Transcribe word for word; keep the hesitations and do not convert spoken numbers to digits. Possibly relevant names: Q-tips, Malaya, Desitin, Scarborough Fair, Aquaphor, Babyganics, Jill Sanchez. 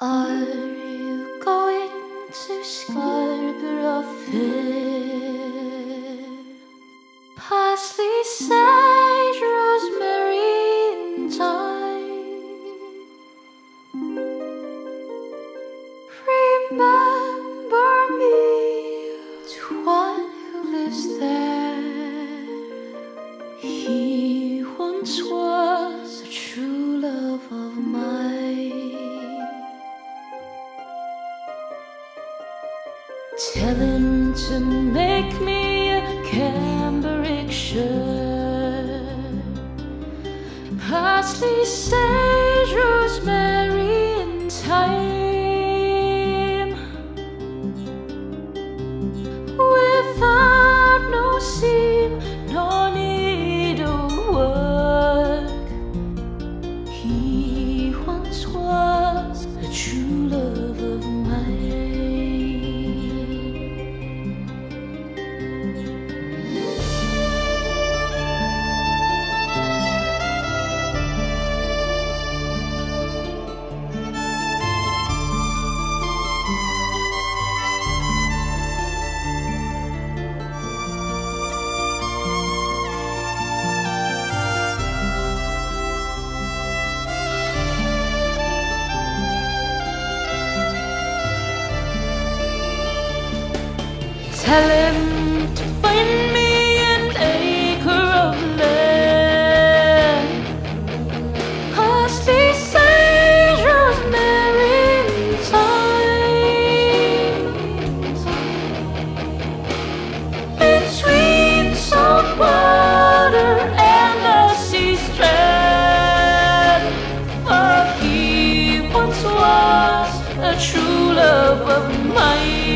Are you going to Scarborough Fair? Parsley, sage, rosemary, and thyme. Remember me to one who lives there. He once was a true love of mine. Tell him to make me a Cambridgeshire, parsley, sage, rosemary, and thyme. Without no seam, no needlework, he once was a true love of mine. Tell him to find me an acre of land, parsley, sage, rosemary, and thyme. Between salt water and the sea strand, for he once was a true love of mine.